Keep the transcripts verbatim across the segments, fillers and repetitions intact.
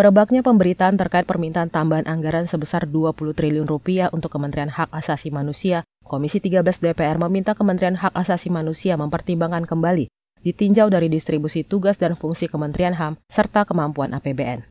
merebaknya pemberitaan terkait permintaan tambahan anggaran sebesar dua puluh triliun rupiah untuk Kementerian Hak Asasi Manusia, Komisi tiga belas D P R meminta Kementerian Hak Asasi Manusia mempertimbangkan kembali, ditinjau dari distribusi tugas dan fungsi Kementerian H A M serta kemampuan A P B N.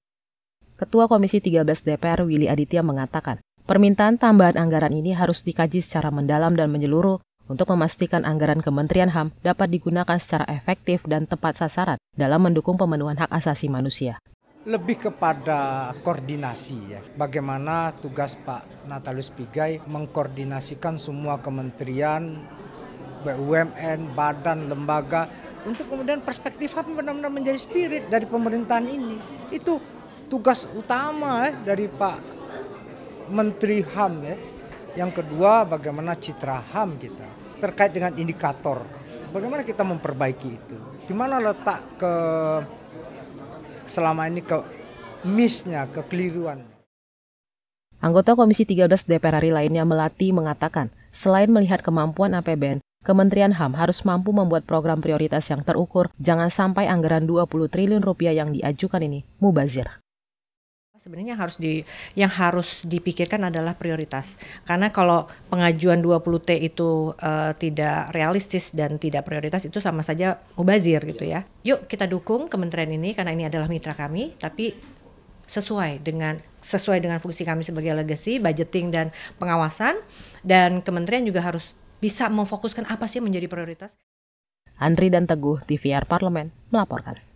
Ketua Komisi tiga belas D P R Willy Aditya mengatakan, permintaan tambahan anggaran ini harus dikaji secara mendalam dan menyeluruh untuk memastikan anggaran Kementerian H A M dapat digunakan secara efektif dan tepat sasaran dalam mendukung pemenuhan hak asasi manusia. Lebih kepada koordinasi ya, bagaimana tugas Pak Natalius Pigai mengkoordinasikan semua kementerian, B U M N, badan, lembaga, untuk kemudian perspektif H A M benar-benar menjadi spirit dari pemerintahan ini. Itu tugas utama ya, dari Pak Menteri H A M ya. Yang kedua, bagaimana citra H A M kita terkait dengan indikator, bagaimana kita memperbaiki itu, di mana letak ke selama ini ke miss-nya, kekeliruan. Anggota Komisi tiga belas D P R R I lainnya Melati mengatakan, selain melihat kemampuan A P B N, Kementerian H A M harus mampu membuat program prioritas yang terukur, jangan sampai anggaran dua puluh triliun rupiah yang diajukan ini mubazir. Sebenarnya harus di, yang harus dipikirkan adalah prioritas. Karena kalau pengajuan dua puluh T itu uh, tidak realistis dan tidak prioritas, itu sama saja mubazir gitu ya. Yuk kita dukung kementerian ini karena ini adalah mitra kami, tapi sesuai dengan sesuai dengan fungsi kami sebagai legacy, budgeting dan pengawasan, dan kementerian juga harus bisa memfokuskan apa sih menjadi prioritas. Andri dan Teguh T V R Parlemen melaporkan.